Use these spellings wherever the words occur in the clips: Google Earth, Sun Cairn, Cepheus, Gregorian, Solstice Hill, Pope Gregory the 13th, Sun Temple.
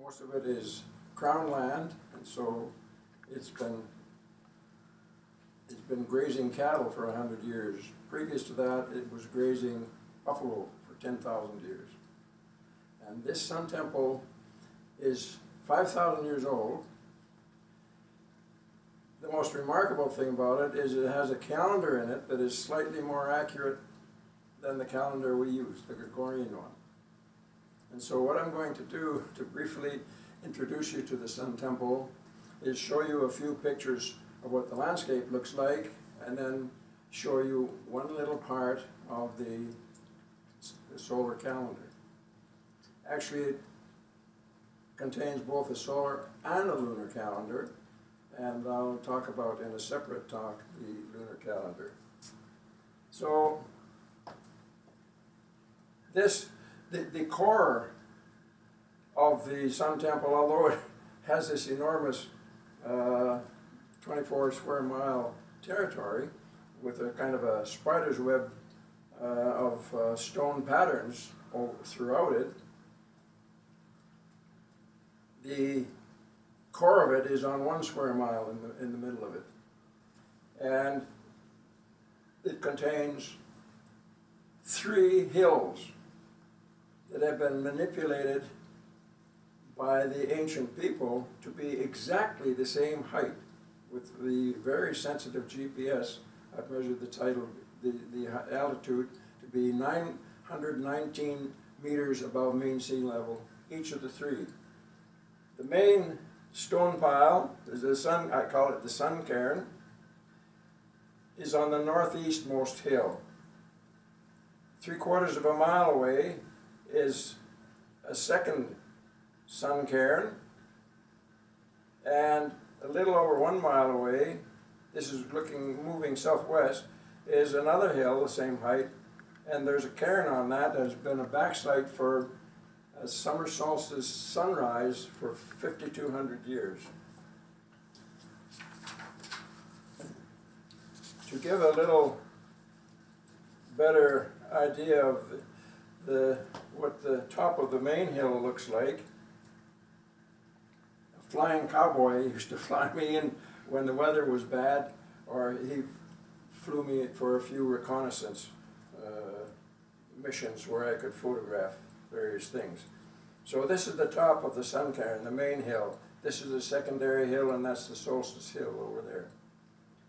Most of it is crown land, and so it's been grazing cattle for 100 years. Previous to that, it was grazing buffalo for 10,000 years. And this Sun Temple is 5,000 years old. The most remarkable thing about it is it has a calendar in it that is slightly more accurate than the calendar we use, the Gregorian one. And so what I'm going to do to briefly introduce you to the Sun Temple is show you a few pictures of what the landscape looks like, and then show you one little part of the solar calendar. Actually, it contains both a solar and a lunar calendar, and I'll talk about in a separate talk the lunar calendar. So the core of the Sun Temple, although it has this enormous 24 square mile territory with a kind of a spider's web of stone patterns throughout it, the core of it is on 1 square mile in the middle of it. And it contains 3 hills that have been manipulated by the ancient people to be exactly the same height. With the very sensitive GPS, I've measured the altitude to be 919 meters above mean sea level, each of the 3. The main stone pile, I call it the Sun Cairn, is on the northeastmost hill. 3/4 of a mile away is a second Sun Cairn, and a little over 1 mile away, this is moving southwest, is another hill the same height, and there's a cairn on that has been a backsite for a summer solstice sunrise for 5,200 years. To give a little better idea of what the top of the main hill looks like, a flying cowboy used to fly me in when the weather was bad, or he flew me for a few reconnaissance missions where I could photograph various things. So this is the top of the Sun Cairn, the main hill. This is the secondary hill, and that's the Solstice Hill over there.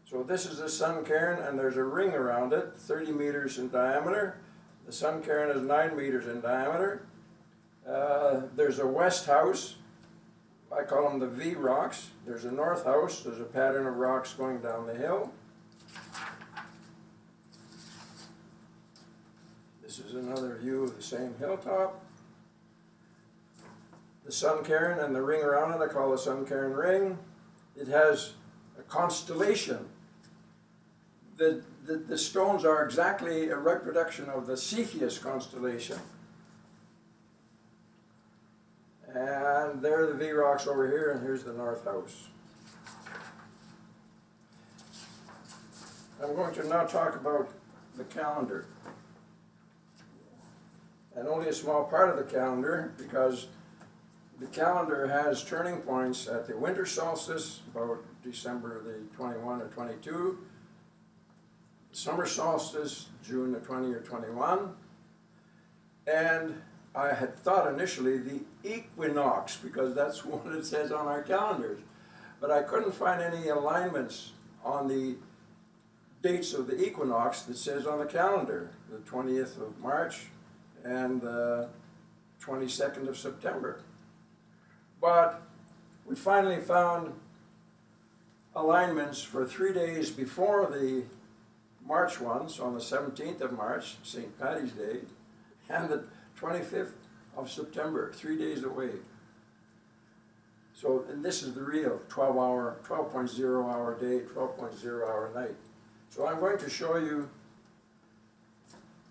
So this is the Sun Cairn, and there's a ring around it, 30 meters in diameter. The Sun Cairn is 9 meters in diameter. There's a west house. I call them the V rocks. There's a north house. There's a pattern of rocks going down the hill. This is another view of the same hilltop. The Sun Cairn and the ring around it, I call the Sun Cairn ring. It has a constellation. The stones are exactly a reproduction of the Cepheus constellation. And there are the V rocks over here, and here's the north house. I'm going to now talk about the calendar. And only a small part of the calendar, because the calendar has turning points at the winter solstice, about December the 21 or 22, summer solstice, June the 20 or 21, and I had thought initially the equinox, because that's what it says on our calendars, but I couldn't find any alignments on the dates of the equinox that says on the calendar, the 20th of March, and the 22nd of September. But we finally found alignments for 3 days before the March ones, on the 17th of March, St. Patty's Day, and the 25th of September, 3 days away. So, and this is the real 12.0 hour day, 12.0 hour night. So I'm going to show you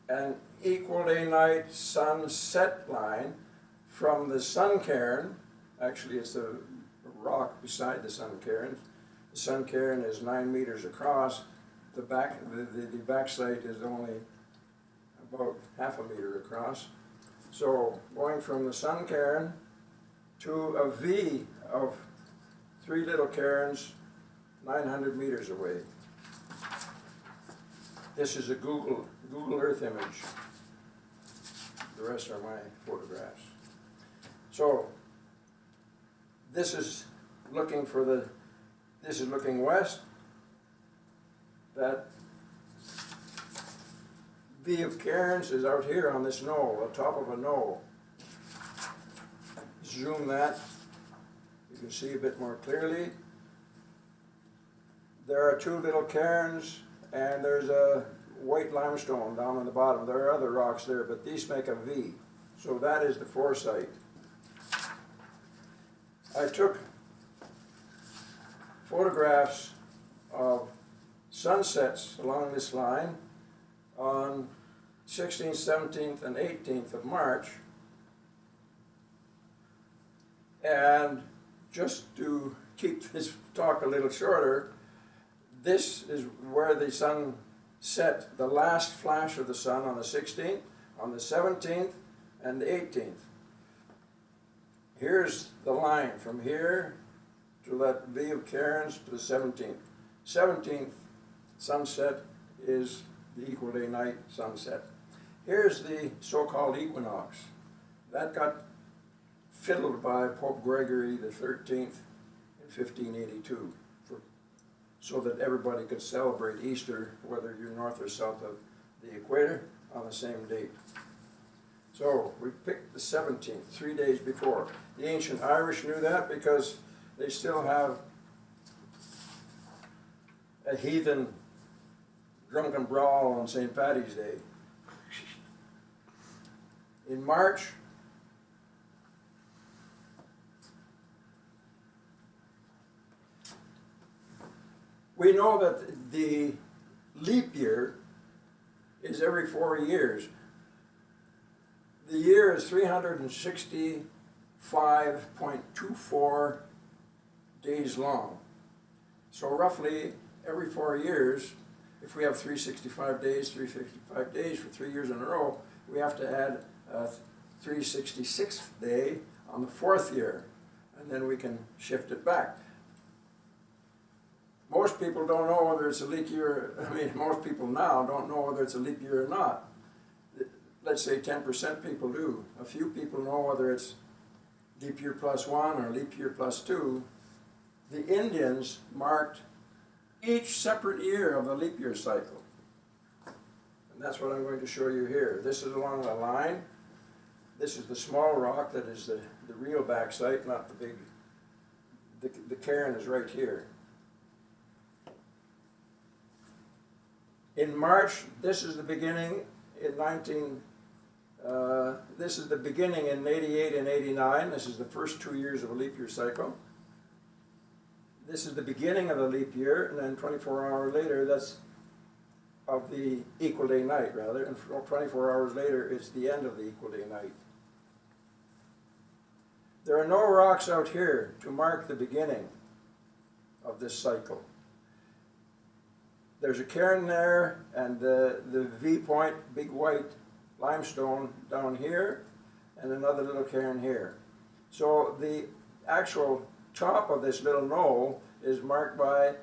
an equal day-night sunset line from the Sun Cairn. Actually, it's a rock beside the Sun Cairn. The Sun Cairn is 9 meters across. The backside is only about 1/2 meter across. So going from the Sun Cairn to a V of three little cairns 900 meters away. This is a Google Earth image. The rest are my photographs. So this is looking for the, this is looking west. That V of Cairns is out here on this knoll, the top of a knoll. Zoom that, you can see a bit more clearly. There are two little cairns and there's a white limestone down on the bottom. There are other rocks there, but these make a V. So that is the foresight. I took photographs of sunsets along this line on 16th, 17th, and 18th of March. And just to keep this talk a little shorter, this is where the sun set, the last flash of the sun on the 16th, on the 17th, and the 18th. Here's the line from here to that V of Cairns to the 17th. 17th sunset is the equal day night sunset. Here's the so-called equinox. That got fiddled by Pope Gregory the 13th in 1582 so that everybody could celebrate Easter, whether you're north or south of the equator, on the same date. So we picked the 17th, 3 days before. The ancient Irish knew that because they still have a heathen drunken brawl on St. Paddy's Day. In March, we know that the leap year is every 4 years. The year is 365.24 days long. So roughly every 4 years, if we have 365 days for 3 years in a row, we have to add a 366th day on the fourth year, and then we can shift it back. Most people don't know whether it's a leap year. I mean, most people now don't know whether it's a leap year or not. Let's say 10% people do. A few people know whether it's leap year plus one or leap year plus two. The Indians marked each separate year of the leap year cycle. And that's what I'm going to show you here. This is along the line. This is the small rock that is the real backside, not the big. The cairn is right here. In March, this is the beginning in this is the beginning in 88 and 89. This is the first 2 years of a leap year cycle. This is the beginning of the leap year, and then 24 hours later, that's of the equal day night, rather, and 24 hours later is the end of the equal day night. There are no rocks out here to mark the beginning of this cycle. There's a cairn there, and the V point, big white limestone down here, and another little cairn here. So the actual top of this little knoll is marked by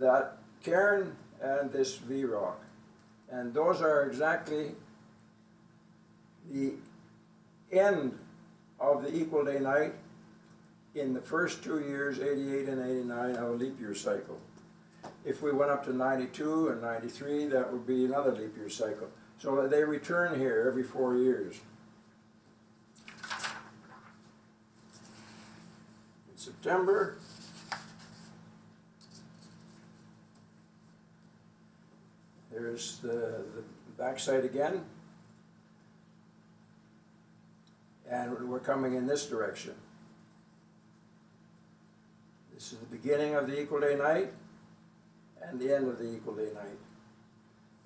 that cairn and this V rock. And those are exactly the end of the equal day night in the first 2 years, 88 and 89, of a leap year cycle. If we went up to 92 and 93, that would be another leap year cycle. So they return here every 4 years. In September, there's the backside again. And we're coming in this direction. This is the beginning of the equal day night and the end of the equal day night.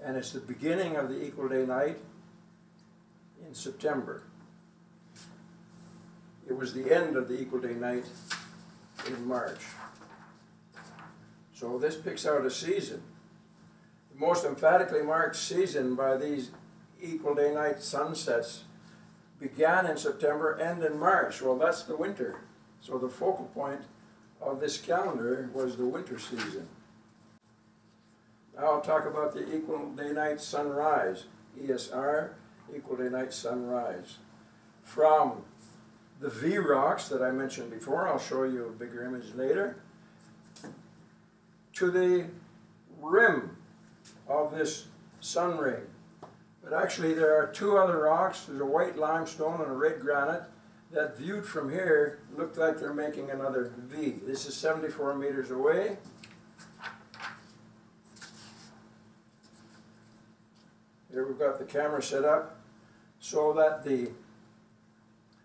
And it's the beginning of the equal day night in September. It was the end of the equal day night in March. So this picks out a season. The most emphatically marked season by these equal day night sunsets began in September, end in March. Well, that's the winter. So the focal point of this calendar was the winter season. Now I'll talk about the equal day-night sunrise, ESR, equal day-night sunrise. From the V-rocks that I mentioned before, I'll show you a bigger image later, to the rim of this sun ring. But actually there are two other rocks, there's a white limestone and a red granite, that viewed from here look like they're making another V. This is 74 meters away. Here we've got the camera set up so that the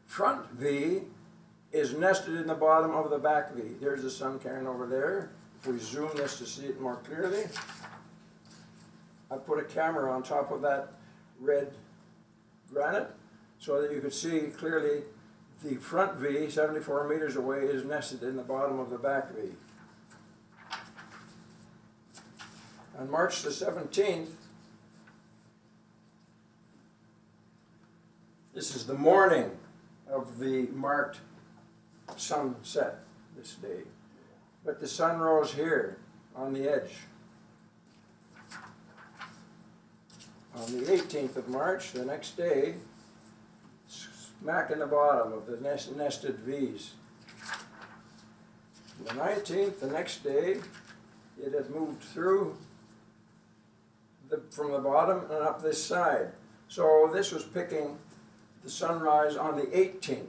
front V is nested in the bottom of the back V. There's the Sun Cairn over there. If we zoom this to see it more clearly, I put a camera on top of that red granite so that you could see clearly the front V, 74 meters away, is nested in the bottom of the back V. On March the 17th, this is the morning of the marked sunset this day. But the sun rose here on the edge. On the 18th of March, the next day, smack in the bottom of the nested V's. The 19th, the next day, it had moved through from the bottom and up this side. So this was picking the sunrise on the 18th.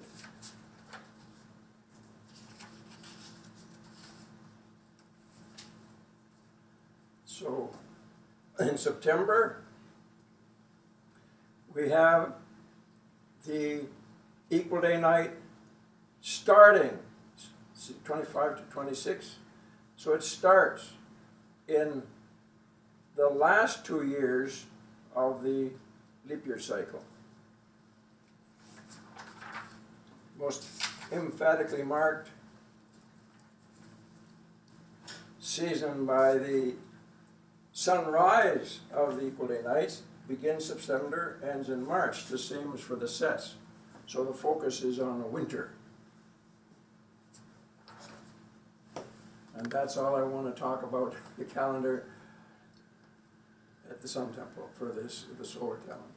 So in September, we have the equal day night starting 25 to 26. So it starts in the last 2 years of the leap year cycle. Most emphatically marked season by the sunrise of the equal day nights, begins September, ends in March, the same as for the sets. So the focus is on the winter. And that's all I want to talk about the calendar at the Sun Temple for this, the solar calendar.